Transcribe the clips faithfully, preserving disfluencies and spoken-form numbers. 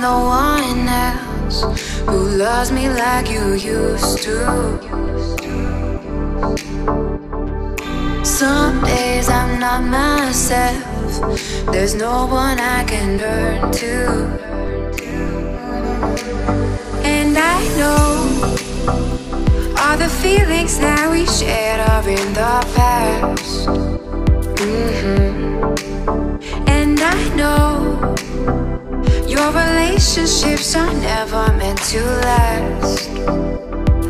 no one else who loves me like you used to. Some days I'm not myself, there's no one I can turn to. And I know all the feelings that we shared are in the past. Mm-hmm. And I know your relationships are never meant to last.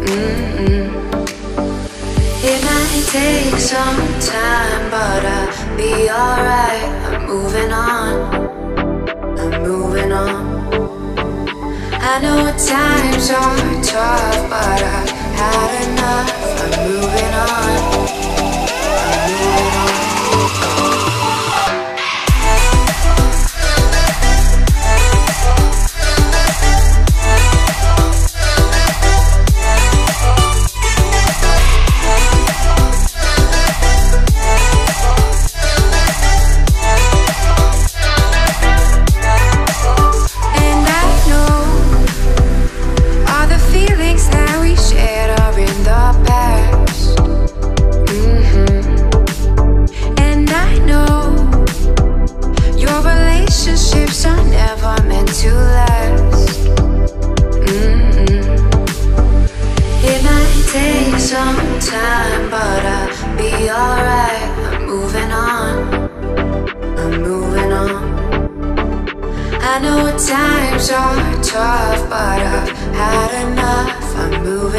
Mm-mm. It might take some time, but I'll be alright. I'm moving on, I'm moving on. I know times are tough, but I've had enough. I'm moving on, I'm moving on. Times are tough, but I've had enough. I'm moving.